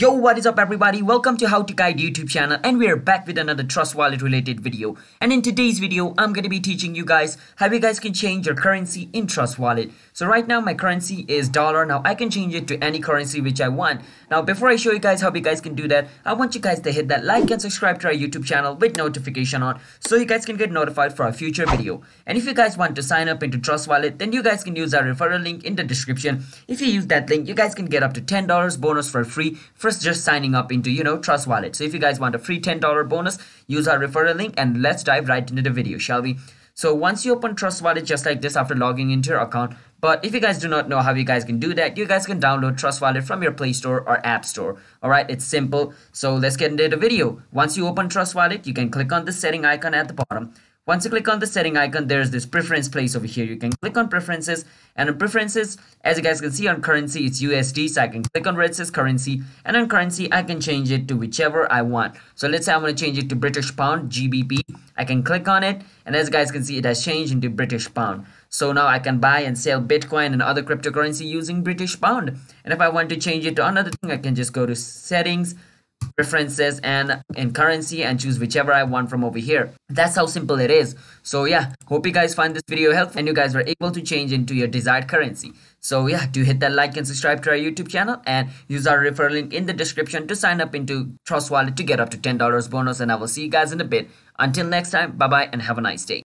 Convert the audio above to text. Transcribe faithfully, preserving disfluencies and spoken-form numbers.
Yo, what is up everybody? Welcome to HowtoGuide YouTube channel, and we are back with another Trust Wallet related video. And in today's video, I'm going to be teaching you guys how you guys can change your currency in Trust Wallet. So right now my currency is dollar. Now I can change it to any currency which I want. Now before I show you guys how you guys can do that, I want you guys to hit that like and subscribe to our YouTube channel with notification on, so you guys can get notified for our future video. And if you guys want to sign up into Trust Wallet, then you guys can use our referral link in the description. If you use that link, you guys can get up to ten dollars bonus for free first just signing up into, you know, Trust Wallet. So if you guys want a free ten dollar bonus, use our referral link, and let's dive right into the video, shall we? So once you open Trust Wallet just like this after logging into your account, but if you guys do not know how you guys can do that, you guys can download Trust Wallet from your Play Store or App Store. Alright, it's simple. So let's get into the video. Once you open Trust Wallet, you can click on the setting icon at the bottom. Once you click on the setting icon, there's this preference place over here. You can click on preferences, and on preferences, as you guys can see, on currency it's U S D, so I can click on where it says currency, and on currency I can change it to whichever I want. So let's say I want to change it to British pound, G B P. I can click on it, and as you guys can see, it has changed into British pound. So now I can buy and sell Bitcoin and other cryptocurrency using British pound. And if I want to change it to another thing, I can just go to settings, preferences, and in currency, and choose whichever I want from over here. That's how simple it is. So yeah, hope you guys find this video helpful and you guys were able to change into your desired currency. So yeah, do hit that like and subscribe to our YouTube channel, and use our referral link in the description to sign up into Trust Wallet to get up to ten dollars bonus. And I will see you guys in a bit. Until next time, bye bye and have a nice day.